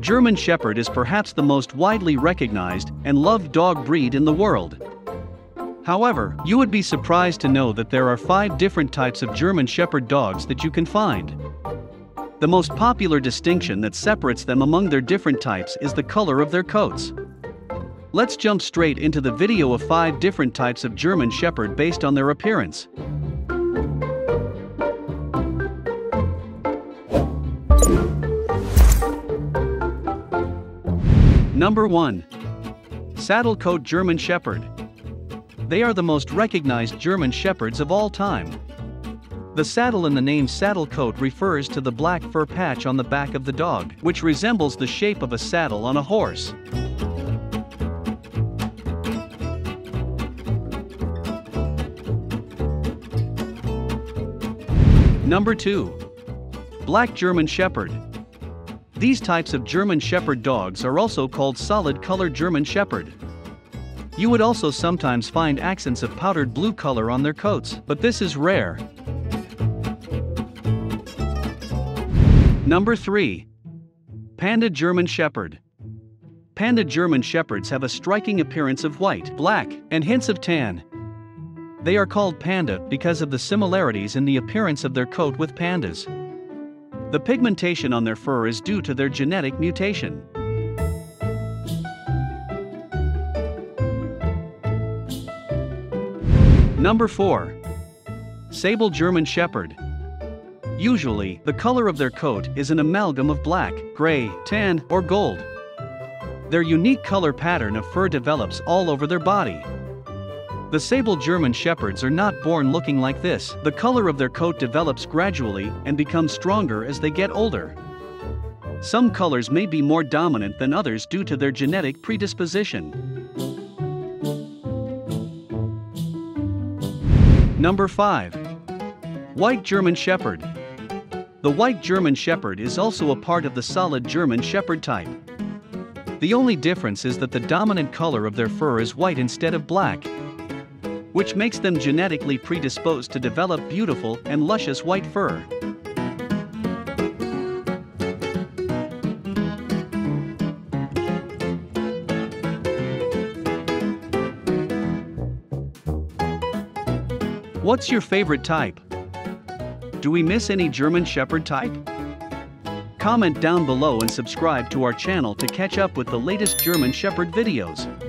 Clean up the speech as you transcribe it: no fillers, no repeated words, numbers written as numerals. German Shepherd is perhaps the most widely recognized and loved dog breed in the world. However, you would be surprised to know that there are 5 different types of German Shepherd dogs that you can find. The most popular distinction that separates them among their different types is the color of their coats. Let's jump straight into the video of 5 different types of German Shepherd based on their appearance. Number 1. Saddle Coat German Shepherd. They are the most recognized German Shepherds of all time. The saddle in the name saddle coat refers to the black fur patch on the back of the dog, which resembles the shape of a saddle on a horse. Number 2. Black German Shepherd. These types of German Shepherd dogs are also called solid color German Shepherd. You would also sometimes find accents of powdered blue color on their coats, but this is rare. Number 3. Panda German Shepherd. Panda German Shepherds have a striking appearance of white, black, and hints of tan. They are called panda because of the similarities in the appearance of their coat with pandas. The pigmentation on their fur is due to their genetic mutation. Number 4. Sable German Shepherd. Usually, the color of their coat is an amalgam of black, gray, tan, or gold. Their unique color pattern of fur develops all over their body. The sable German Shepherds are not born looking like this. The color of their coat develops gradually and becomes stronger as they get older. Some colors may be more dominant than others due to their genetic predisposition. Number 5. White German Shepherd. The White German Shepherd is also a part of the solid German Shepherd type. The only difference is that the dominant color of their fur is white instead of black, which makes them genetically predisposed to develop beautiful and luscious white fur. What's your favorite type? Do we miss any German Shepherd type? Comment down below and subscribe to our channel to catch up with the latest German Shepherd videos.